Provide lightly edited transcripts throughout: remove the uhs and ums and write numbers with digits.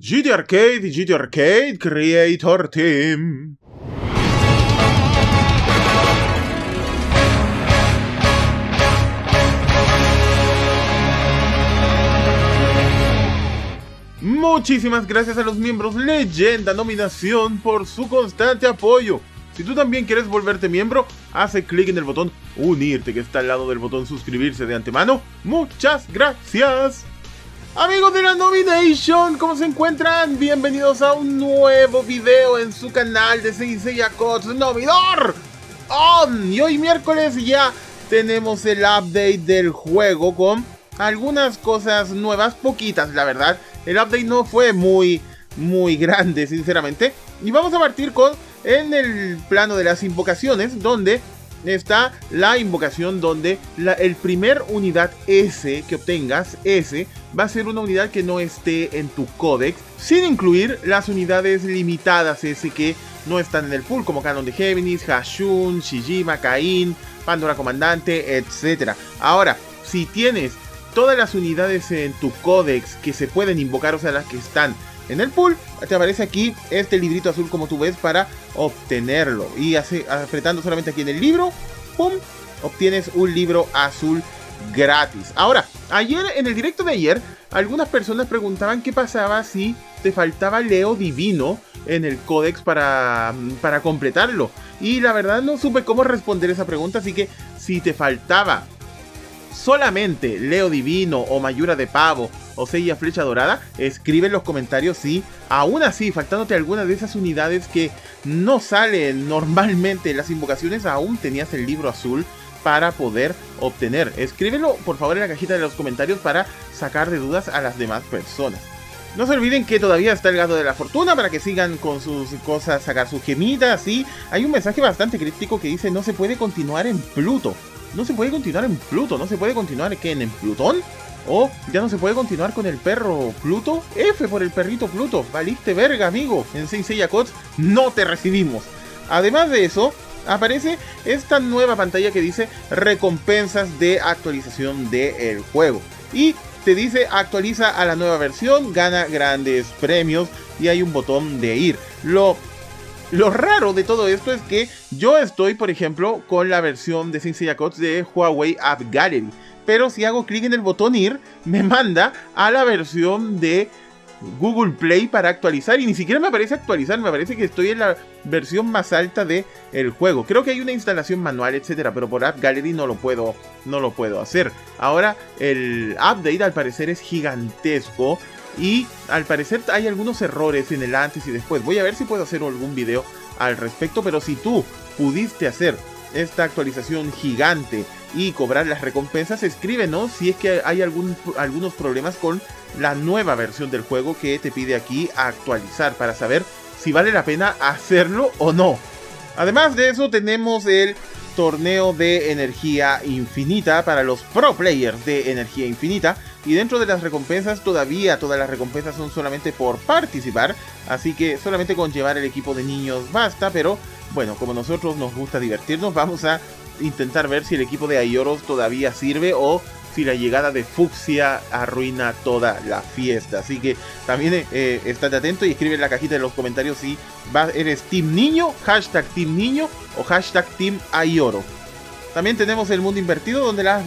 GTArcade y GTArcade Creator Team. Muchísimas gracias a los miembros Leyenda Nominación por su constante apoyo. Si tú también quieres volverte miembro, hace clic en el botón unirte que está al lado del botón suscribirse de antemano. Muchas gracias. Amigos de la Nomination, ¿cómo se encuentran? Bienvenidos a un nuevo video en su canal de Saint Seiya KOTZ Nomidor. Y hoy miércoles ya tenemos el update del juego con algunas cosas nuevas, poquitas la verdad. El update no fue muy grande sinceramente. Y vamos a partir con en el plano de las invocaciones, donde está la invocación donde el primer unidad S que obtengas, S, va a ser una unidad que no esté en tu códex, sin incluir las unidades limitadas S que no están en el pool, como Canon de Geminis, Hashun, Shijima, Kain, Pandora Comandante, etc. Ahora, si tienes todas las unidades en tu códex que se pueden invocar, o sea, las que están en el pool, te aparece aquí este librito azul como tú ves para obtenerlo. Y apretando solamente aquí en el libro, ¡pum!, obtienes un libro azul gratis. Ahora, ayer, en el directo de ayer, algunas personas preguntaban qué pasaba si te faltaba Leo Divino en el códex para completarlo. Y la verdad no supe cómo responder esa pregunta, así que si te faltaba solamente Leo Divino o Mayura de Pavo o Seiya flecha dorada, escribe en los comentarios si aún así, faltándote alguna de esas unidades que no salen normalmente en las invocaciones, aún tenías el libro azul para poder obtener. Escríbelo por favor en la cajita de los comentarios para sacar de dudas a las demás personas. No se olviden que todavía está el gato de la fortuna para que sigan con sus cosas, sacar sus gemitas. Y hay un mensaje bastante crítico que dice: no se puede continuar en Pluto. No se puede continuar en Pluto, no se puede continuar en Plutón. Oh, ya no se puede continuar con el perro Pluto. F por el perrito Pluto. Valiste verga, amigo. En Saint Seiya KOTZ no te recibimos. Además de eso, aparece esta nueva pantalla que dice recompensas de actualización del juego. Y te dice actualiza a la nueva versión, gana grandes premios. Y hay un botón de ir. Lo raro de todo esto es que yo estoy, por ejemplo, con la versión de Saint Seiya KOTZ de Huawei App Gallery. Pero si hago clic en el botón ir, me manda a la versión de Google Play para actualizar. Y ni siquiera me aparece actualizar, me parece que estoy en la versión más alta del juego. Creo que hay una instalación manual, etcétera, pero por App Gallery no lo puedo hacer. Ahora, el update al parecer es gigantesco. Y al parecer hay algunos errores en el antes y después. Voy a ver si puedo hacer algún video al respecto. Pero si tú pudiste hacer esta actualización gigante y cobrar las recompensas, escríbenos si es que hay algunos problemas con la nueva versión del juego que te pide aquí actualizar, para saber si vale la pena hacerlo o no. Además de eso, tenemos el torneo de energía infinita para los pro players de energía infinita. Y dentro de las recompensas, todavía todas las recompensas son solamente por participar. Así que solamente con llevar el equipo de niños basta. Pero bueno, como nosotros nos gusta divertirnos, vamos a intentar ver si el equipo de Aioros todavía sirve o si la llegada de Fucsia arruina toda la fiesta. Así que también estate atento y escribe en la cajita de los comentarios si eres Team Niño, hashtag Team Niño o hashtag Team Aioro. También tenemos el mundo invertido, donde las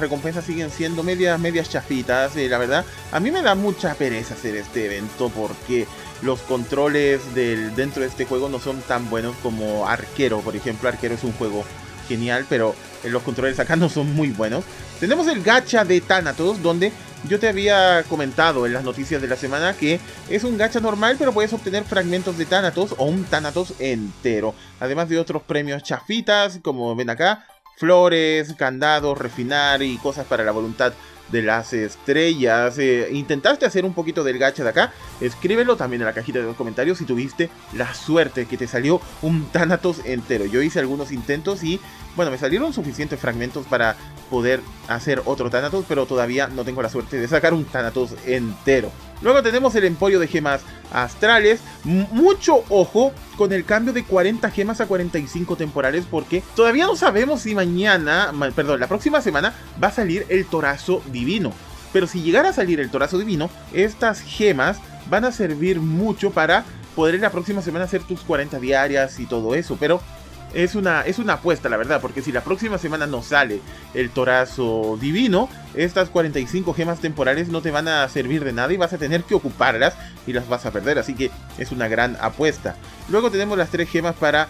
recompensas siguen siendo medias chafitas. La verdad, a mí me da mucha pereza hacer este evento porque los controles dentro de este juego no son tan buenos como Arquero. Por ejemplo, Arquero es un juego genial, pero los controles acá no son muy buenos. Tenemos el gacha de Thanatos, donde yo te había comentado en las noticias de la semana que es un gacha normal, pero puedes obtener fragmentos de Thanatos o un Thanatos entero. Además de otros premios chafitas, como ven acá, flores, candados, refinar y cosas para la voluntad de las estrellas. ¿Intentaste hacer un poquito del gacha de acá? Escríbelo también en la cajita de los comentarios si tuviste la suerte que te salió un Thanatos entero. Yo hice algunos intentos y bueno, me salieron suficientes fragmentos para poder hacer otro Thanatos, pero todavía no tengo la suerte de sacar un Thanatos entero. Luego tenemos el emporio de gemas astrales. Mucho ojo con el cambio de 40 gemas a 45 temporales, porque todavía no sabemos si la próxima semana va a salir el Torazo Divino. Pero si llegara a salir el Torazo Divino, estas gemas van a servir mucho para poder la próxima semana hacer tus 40 diarias y todo eso, pero es una apuesta, la verdad, porque si la próxima semana no sale el Torazo Divino, estas 45 gemas temporales no te van a servir de nada y vas a tener que ocuparlas y las vas a perder, así que es una gran apuesta. Luego tenemos las 3 gemas para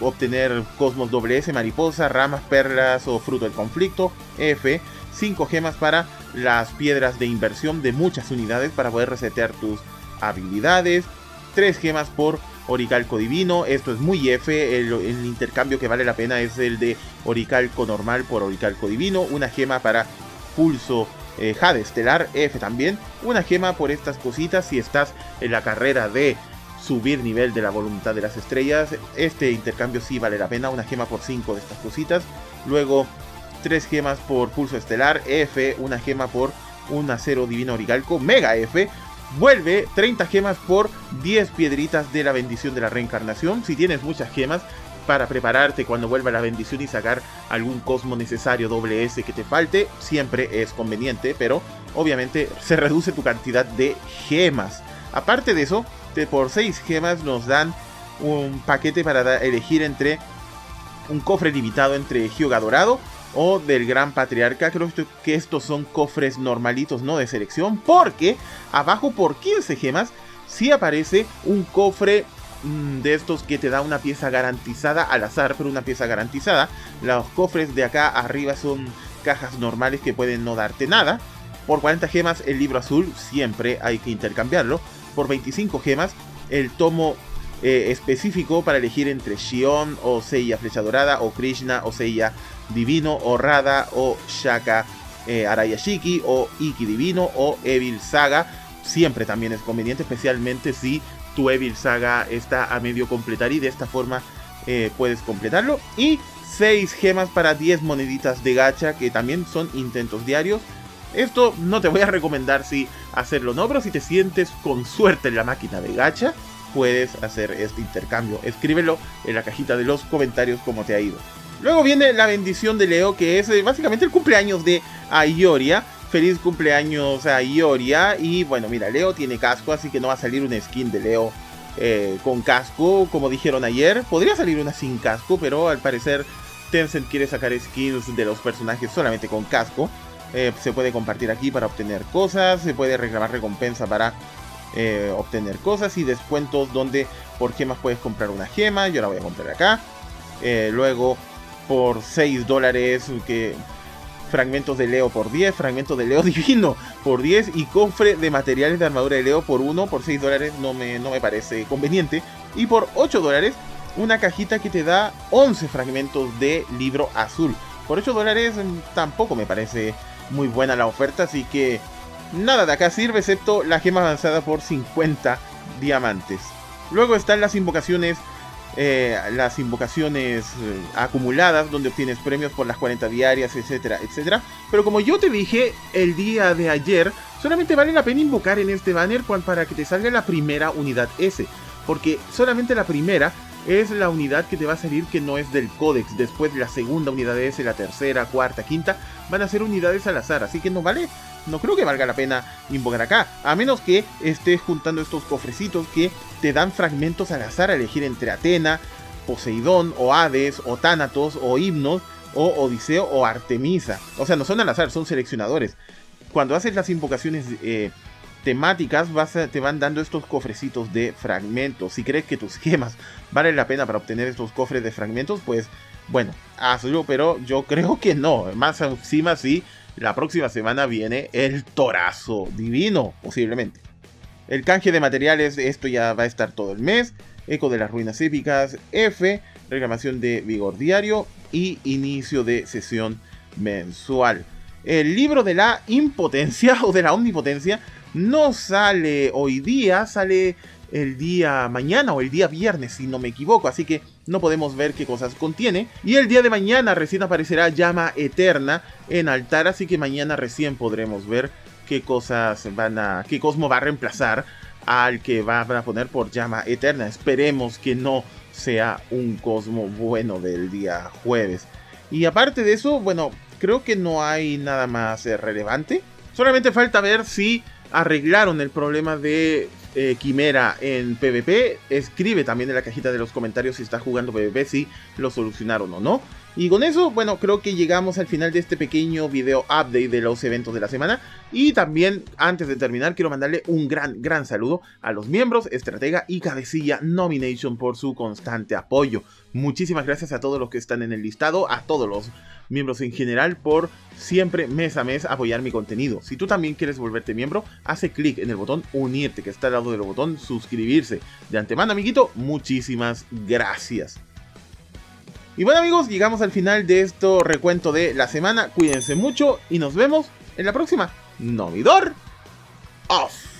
obtener Cosmos WS, Mariposa, Ramas, Perlas o Fruto del Conflicto, F, 5 gemas para las piedras de inversión de muchas unidades para poder resetear tus habilidades, 3 gemas por Oricalco Divino, esto es muy F, el intercambio que vale la pena es el de Oricalco normal por Oricalco Divino, una gema para Pulso Jade Estelar, F también, una gema por estas cositas si estás en la carrera de subir nivel de la voluntad de las estrellas, este intercambio sí vale la pena, una gema por 5 de estas cositas, luego 3 gemas por Pulso Estelar, F, una gema por un acero divino Oricalco, mega F. Vuelve 30 gemas por 10 piedritas de la bendición de la reencarnación. Si tienes muchas gemas para prepararte cuando vuelva la bendición y sacar algún cosmo necesario WS que te falte, siempre es conveniente, pero obviamente se reduce tu cantidad de gemas. Aparte de eso, por 6 gemas nos dan un paquete para elegir entre un cofre limitado entre Hyoga Dorado o del Gran Patriarca. Creo que estos son cofres normalitos, no de selección, porque abajo por 15 gemas sí aparece un cofre de estos que te da una pieza garantizada al azar, pero una pieza garantizada. Los cofres de acá arriba son cajas normales que pueden no darte nada. Por 40 gemas el libro azul, siempre hay que intercambiarlo. Por 25 gemas el tomo específico para elegir entre Shion o Seiya flecha dorada o Krishna o Seiya divino o Rada o Shaka Arayashiki o Iki divino o Evil Saga, siempre también es conveniente, especialmente si tu Evil Saga está a medio completar y de esta forma puedes completarlo, y 6 gemas para 10 moneditas de gacha que también son intentos diarios. Esto no te voy a recomendar si hacerlo o no, pero si te sientes con suerte en la máquina de gacha puedes hacer este intercambio. Escríbelo en la cajita de los comentarios cómo te ha ido. Luego viene la bendición de Leo, que es básicamente el cumpleaños de Aioria. Feliz cumpleaños a Aioria. Y bueno, mira, Leo tiene casco, así que no va a salir una skin de Leo con casco, como dijeron ayer. Podría salir una sin casco, pero al parecer Tencent quiere sacar skins de los personajes solamente con casco. Se puede compartir aquí para obtener cosas, se puede reclamar recompensa para obtener cosas y descuentos donde por gemas puedes comprar una gema, yo la voy a comprar acá, luego por 6 dólares que fragmentos de Leo por 10, fragmentos de Leo divino por 10 y cofre de materiales de armadura de Leo por 1, por 6 dólares no me parece conveniente, y por 8 dólares una cajita que te da 11 fragmentos de libro azul, por 8 dólares tampoco me parece muy buena la oferta, así que nada de acá sirve excepto la gema avanzada por 50 diamantes. Luego están las invocaciones acumuladas, donde obtienes premios por las 40 diarias, etcétera, etcétera. Pero como yo te dije el día de ayer, solamente vale la pena invocar en este banner para que te salga la primera unidad S, porque solamente la primera es la unidad que te va a salir que no es del códex. Después la segunda unidad S, la tercera, cuarta, quinta, van a ser unidades al azar, así que no vale, no creo que valga la pena invocar acá, a menos que estés juntando estos cofrecitos que te dan fragmentos al azar a elegir entre Atena, Poseidón o Hades o Thanatos o Himnos o Odiseo o Artemisa. O sea, no son al azar, son seleccionadores. Cuando haces las invocaciones temáticas te van dando estos cofrecitos de fragmentos. Si crees que tus gemas valen la pena para obtener estos cofres de fragmentos, pues bueno, hazlo, pero yo creo que no. Más encima sí, la próxima semana viene el Torazo Divino, posiblemente. El canje de materiales, esto ya va a estar todo el mes. Eco de las ruinas épicas, F, reclamación de vigor diario y inicio de sesión mensual. El libro de la impotencia o de la omnipotencia no sale hoy día, sale el día mañana o el día viernes, si no me equivoco, así que no podemos ver qué cosas contiene. Y el día de mañana recién aparecerá Llama Eterna en altar, así que mañana recién podremos ver qué cosas qué cosmo va a reemplazar al que van a poner por Llama Eterna. Esperemos que no sea un cosmo bueno del día jueves. Y aparte de eso, bueno, creo que no hay nada más relevante. Solamente falta ver si arreglaron el problema de Quimera en PvP. Escribe también en la cajita de los comentarios si está jugando PvP, si lo solucionaron o no. Y con eso, bueno, creo que llegamos al final de este pequeño video update de los eventos de la semana. Y también, antes de terminar, quiero mandarle un gran saludo a los miembros, estratega y cabecilla Nomination por su constante apoyo. Muchísimas gracias a todos los que están en el listado, a todos los miembros en general por siempre mes a mes apoyar mi contenido. Si tú también quieres volverte miembro, hace clic en el botón unirte que está al lado del botón suscribirse. De antemano, amiguito, muchísimas gracias. Y bueno, amigos, llegamos al final de este recuento de la semana. Cuídense mucho y nos vemos en la próxima. Nomidor off.